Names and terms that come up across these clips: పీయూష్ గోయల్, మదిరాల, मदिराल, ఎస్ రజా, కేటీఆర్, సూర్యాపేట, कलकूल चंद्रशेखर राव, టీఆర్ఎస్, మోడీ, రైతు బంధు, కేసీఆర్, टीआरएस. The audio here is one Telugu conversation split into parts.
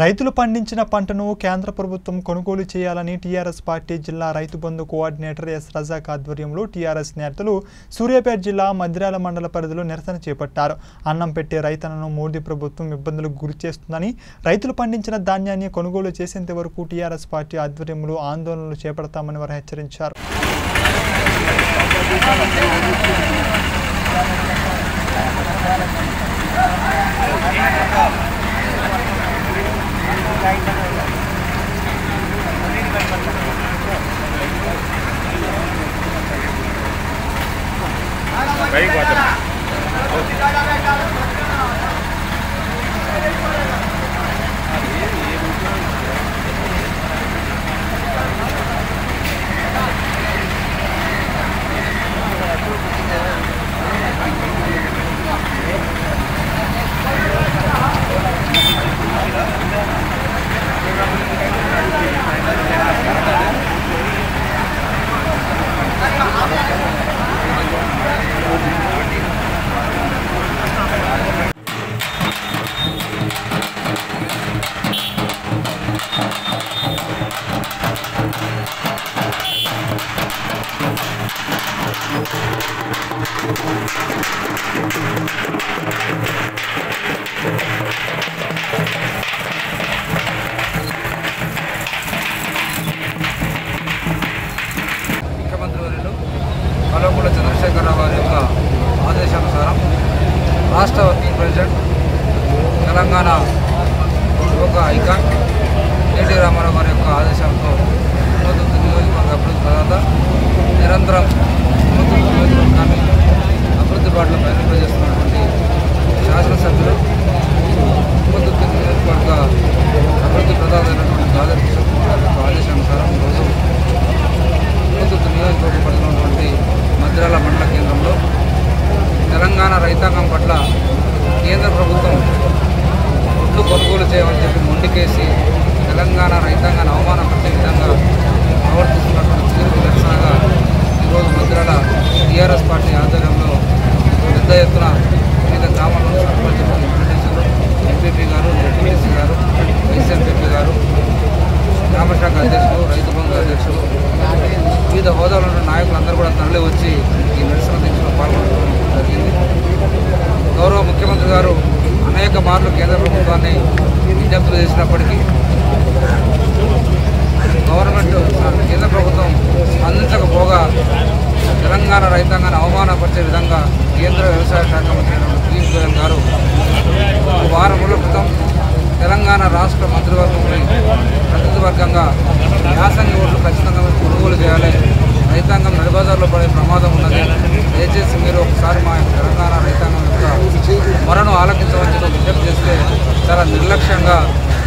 రైతులు పండించిన పంటను కేంద్ర ప్రభుత్వం కొనుగోలు చేయాలని టీఆర్ఎస్ పార్టీ జిల్లా రైతు బంధు కోఆర్డినేటర్ ఎస్ రజా ఆధ్వర్యంలో టీఆర్ఎస్ నేతలు సూర్యాపేట జిల్లా మదిరాల మండల పరిధిలో నిరసన చేపట్టారు. అన్నం పెట్టే రైతన్నను మోడీ ప్రభుత్వం ఇబ్బందులకు గురిచేస్తుందని, రైతులు పండించిన ధాన్యాన్ని కొనుగోలు చేసేంత వరకు టీఆర్ఎస్ పార్టీ ఆధ్వర్యంలో ఆందోళనలు చేపడతామని వారు హెచ్చరించారు. कलकूल चंद्रशेखर राव आदेशानुसार राष्ट्र वर्किंग प्रेसिडेंट तेलंगाण लोक ऐकान एटी रामाराव गारी आदेश अभिवृद्धि तरह निरंतर अभिवृद्धि बाट प्रयत्न शासन सभ्यु निजर्ग अभिवृद्धि प्रदान आदेश मदिराल मंडल केंद्र तेलंगाण रैतांगं पट्ल केंद्र प्रभुत्वं ओड्लु कोनुगोलु चेयालनि चेप्पि मोंडिकेसी तेलंगाण रैतांगान्नि अवमानपरिचे विधंगा प्रवर्तिस्तुन्नटुवंटि तीरुनि निरसनगा ई रोजु मदिराल टीआरएस पार्टी आधारंलो पेद्द एत्तुन विविध ग्रामाल्लो सर्पंचुलु एम्मेल्येलु एंपीपी गारु एंपीसी गारु वैस एंपीपी गारु ग्राम शाख अध्यक्षुलु रैतु बंधु अध्यक्षुलु विविध హోదాలో నాయకులందరూ కూడా తరలి వచ్చి ఈ నిరసన దీక్షలో పాల్గొనడం జరిగింది. గౌరవ ముఖ్యమంత్రి గారు అనేక మార్లు కేంద్ర ప్రభుత్వాన్ని విజ్ఞప్తులు చేసినప్పటికీ కేంద్ర ప్రభుత్వం అందించకపోగా తెలంగాణ రైతాంగాన్ని అవమానపరిచే విధంగా కేంద్ర వ్యవసాయ శాఖ మంత్రి పీయూష్ గోయల్ గారు వారం రోజుల క్రితం తెలంగాణ రాష్ట్ర మంత్రివర్గంపై ప్రతినిధివర్గంగా యాసంగి ఓట్లు ఖచ్చితంగా కొనుగోలు చేయాలి, రైతాంగం నడిబజార్లో పడే ప్రమాదం ఉన్నది, దయచేసి మీరు ఒకసారి మా తెలంగాణ రైతాంగం యొక్క మరణం ఆలకించవచ్చని విజ్ఞప్తి చేస్తే చాలా నిర్లక్ష్యంగా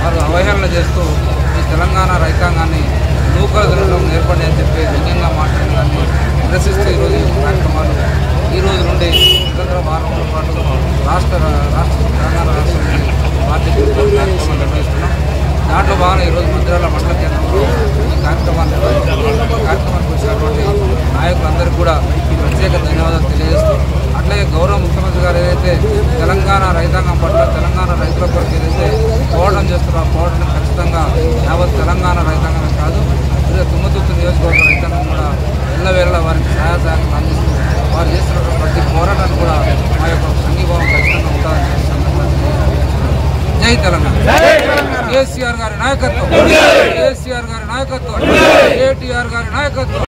వారు అవహేళన చేస్తూ ఈ తెలంగాణ రైతాంగాన్ని నూకలు ఏర్పడి అని చెప్పి వ్యంగ్యంగా మాట్లాడిన దాన్ని నిరసిస్తూ ఈరోజు కార్యక్రమాలు ఈ రోజు నుండి స్వతంత్ర వారం పాటు తెలంగాణ రాష్ట్రానికి పార్టీ కార్యక్రమాలు నిర్వహిస్తున్నాం. దాంట్లో భాగంగా ఈరోజు మదిరాల మండల కేంద్రంలో ఈ కార్యక్రమాన్ని కార్యక్రమానికి వచ్చినటువంటి నాయకులందరికీ కూడా ప్రత్యేక ధన్యవాదాలు తెలియజేస్తూ, అట్లాగే గౌరవ ముఖ్యమంత్రి గారు ఏదైతే తెలంగాణ రైతాంగం పట్ల తెలంగాణ రైతుల కొరకు ఏదైతే పోరాటం చేస్తున్నారో పోరాటం ఖచ్చితంగా యావత్ తెలంగాణ రైతాంగమే కాదు తుమ్మతుత్తు నియోజకవర్గ రైతాంగం కూడా ఎల్లవేళ వారికి సహాయ సహకారం అందిస్తూ వారు చేస్తున్నటువంటి ప్రతి పోరాటాన్ని కూడా మా యొక్క సంఘీభావం ఖచ్చితంగా ఉండాలని జై తెలంగాణ కేసీఆర్ గారి నాయకత్వం, కేటీఆర్ గారి నాయకత్వం.